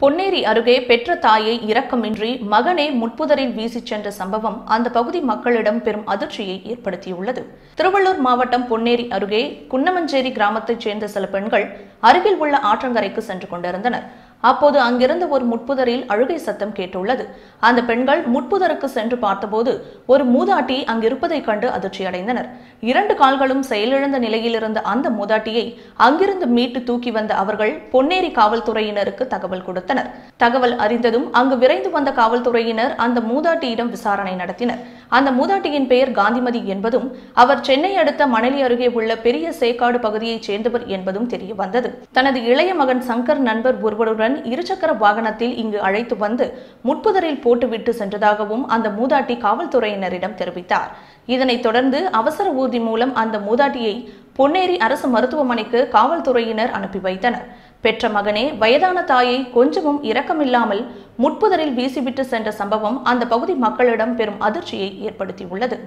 பொன்னேரி அருகே பெற்ற தாயை இரக்கமின்றி மகனை முட்புதரில் வீசிச் சென்ற சம்பவம் அந்த பகுதி மக்களிடம் பெரும் அதிர்ச்சியை ஏற்படுத்தியுள்ளது. திருவள்ளூர் மாவட்டம் பொன்னேரி அருகே குன்னமஞ்சேரி கிராமத்தைச் சேர்ந்த சில பெண்கள் அருகில் உள்ள ஆற்றங்கரைக்கு சென்று கொண்டிருந்தனர். அப்போது அங்கிருந்த ஒரு முட்புதரில் அழுகை சத்தம் கேட்டுள்ளது. அந்த பெண்கள் முட்புதருக்கு சென்று பார்த்தபோது ஒரு மூதாட்டி அங்கிருப்பதைக் கண்டு அதிர்ச்சியடைந்தனர். இரண்டு கால்களும் செயலிழந்த நிலையில் இருந்த அந்த மூதாட்டியை அங்கிருந்து மீட்டு தூக்கி வந்த அவர்கள் பொன்னேரி காவல்துறையினருக்கு தகவல் கொடுத்தனர். தகவல் அறிந்ததும் அங்கு விரைந்து வந்த காவல்துறையினர் அந்த மூதாட்டியிடம் விசாரணை நடத்தினர். அந்த மூதாட்டியின் பெயர் காந்திமதி என்பதும் அவர் சென்னை அடுத்த மணலி அருகே உள்ள பெரிய சேக்காடு பகுதியைச் சேர்ந்தவர் என்பதும் தெரிய வந்தது. தனது இளைய மகன் சங்கர் நண்பர் ஒருவருடன் இருசக்கர வாகனத்தில் இங்கு அழைத்து வந்து முட்புதரில் போட்டுவிட்டு சென்றதாகவும் அந்த மூதாட்டி காவல்துறையினரிடம் தெரிவித்தார். இதனைத் தொடர்ந்து அவசர ஊர்தி மூலம் அந்த மூதாட்டியை பொன்னேரி அரசு மருத்துவமனைக்கு காவல்துறையினர் அனுப்பி வைத்தனர். பெற்ற மகனே வயதான தாயை கொஞ்சமும் இரக்கமில்லாமல் முட்புதரில் வீசிவிட்டு சென்ற சம்பவம் அந்த பகுதி மக்களிடம் பெரும் அதிர்ச்சியை ஏற்படுத்தியுள்ளது.